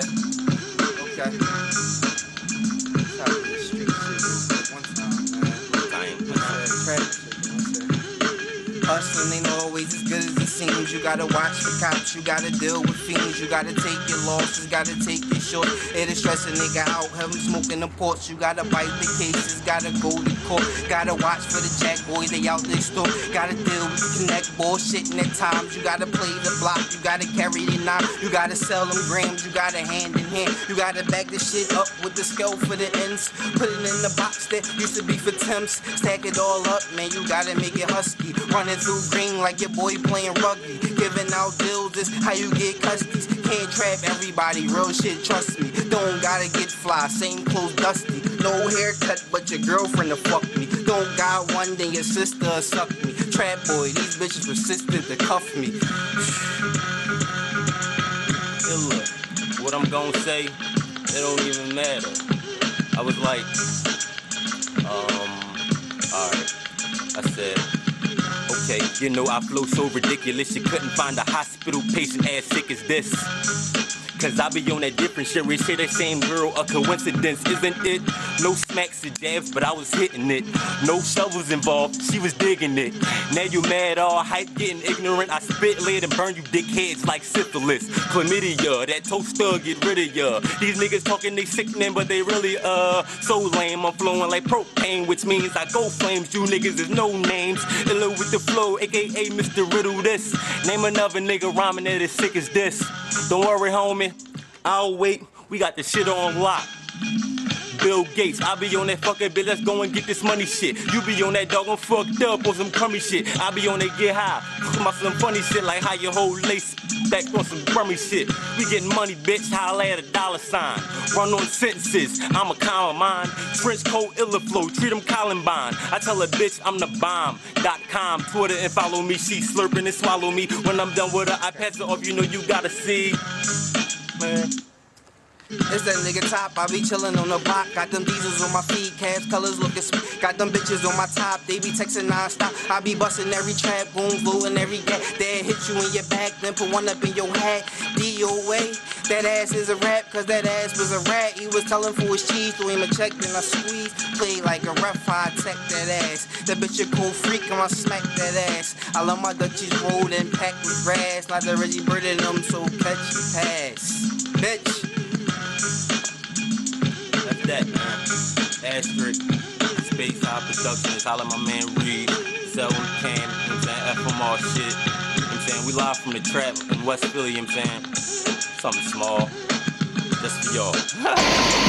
set. Okay. Tired of this street shit. One time, man. Hustling ain't always as good as it seems. You gotta watch the cops, you gotta deal with fiends. You gotta take your losses, gotta take your shorts. It'll stress a nigga out, have him smoking the ports. You gotta bite the cases, gotta go to court. Gotta watch for the jack boys, they out their store. Gotta deal with connect bullshit and at times. You gotta play the block, you gotta carry the knob. You gotta sell them grams, you gotta hand in hand. You gotta bag the shit up with the scale for the ends. Put it in the box that used to be for temps. Stack it all up, man, you gotta make it husky. Running through green like your boy playing rugby. Giving out deals is how you get custies. Can't trap everybody, real shit, trust me. Don't gotta get fly, same clothes dusty. No haircut, but your girlfriend to fuck me. Don't got one, then your sister suck me. Trap boy, these bitches persistent to cuff me. Hey, look, what I'm gonna say, it don't even matter. I was like, alright. I said, okay, you know I flow so ridiculous, you couldn't find a hospital patient as sick as this. Cause I be on that different shit, we share that same girl, a coincidence, isn't it? No smacks or jabs, but I was hitting it. No shovels involved, she was digging it. Now you mad, all hype, getting ignorant. I spit, lead, and burn you dickheads like syphilis. Chlamydia, that toast thug, get rid of ya. These niggas talking, they sickening, but they really, so lame. I'm flowing like propane, which means I go flames. You niggas is no names. Illo with the flow, aka Mr. Riddle this. Name another nigga rhyming that is sick as this. Don't worry, homie. I'll wait, we got the shit on lock. Bill Gates, I be on that fucking bitch, let's go and get this money shit. You be on that dog, I'm fucked up on some crummy shit. I be on that get high, my some funny shit like how your whole lace back on some crummy shit. We getting money, bitch, holla at a dollar sign. Run on sentences, I'm a calm mind. French cold, illa flow, treat them Columbine. I tell a bitch I'm the bomb.com, Twitter and follow me, she slurping and swallow me. When I'm done with her, I pass her off, you know you gotta see. Man. It's that nigga top, I be chillin' on the block. Got them diesels on my feet, cash colors looking sweet. Got them bitches on my top, they be texting non-stop. I be bustin' every trap, boom, blowin' every gap. They'll hit you in your back, then put one up in your hat. DOA, that ass is a rap, cause that ass was a rat. He was tellin' for his cheese, threw him a check, then I squeeze. Played like a ref, I attack that ass. That bitch a cold freak, and I smack that ass. I love my Dutchies rolled and packed with grass. Not the Reggie Bird in them, so catch your pass. Bitch. That's that, man. Asterisk, Space High Productions, holla my man Reed, sell him Cam, you know what I'm saying, FMR shit, you know what I'm saying, we live from the trap in West Philly, you know what I'm saying, something small, just for y'all.